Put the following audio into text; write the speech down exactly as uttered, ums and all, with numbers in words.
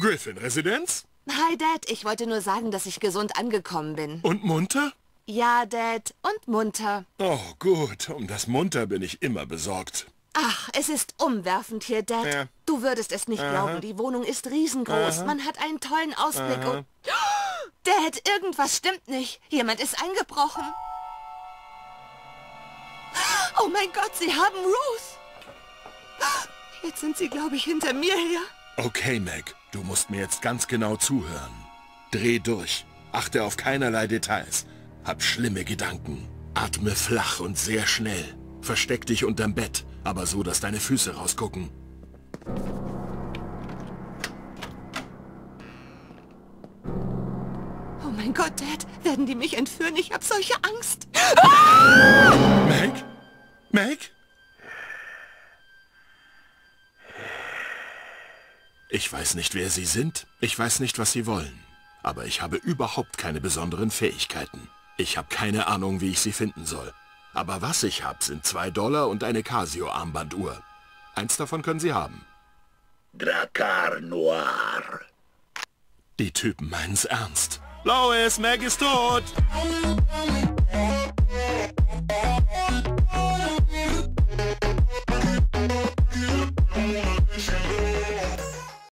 Griffin Residenz? Hi, Dad. Ich wollte nur sagen, dass ich gesund angekommen bin. Und munter? Ja, Dad. Und munter. Oh, gut. Um das Munter bin ich immer besorgt. Ach, es ist umwerfend hier, Dad. Ja. Du würdest es nicht Aha. glauben. Die Wohnung ist riesengroß. Aha. Man hat einen tollen Ausblick Aha. und... Dad, irgendwas stimmt nicht. Jemand ist eingebrochen. Oh mein Gott, sie haben Ruth. Jetzt sind sie, glaube ich, hinter mir her. Okay, Meg. Du musst mir jetzt ganz genau zuhören. Dreh durch. Achte auf keinerlei Details. Hab schlimme Gedanken. Atme flach und sehr schnell. Versteck dich unterm Bett, aber so, dass deine Füße rausgucken. Oh mein Gott, Dad. Werden die mich entführen? Ich hab solche Angst. Ah! Meg? Meg? Ich weiß nicht, wer sie sind. Ich weiß nicht, was sie wollen. Aber ich habe überhaupt keine besonderen Fähigkeiten. Ich habe keine Ahnung, wie ich sie finden soll. Aber was ich habe, sind zwei Dollar und eine Casio-Armbanduhr. Eins davon können sie haben. Dracar Noir. Die Typen meinen's ernst. Lois, Meg ist tot!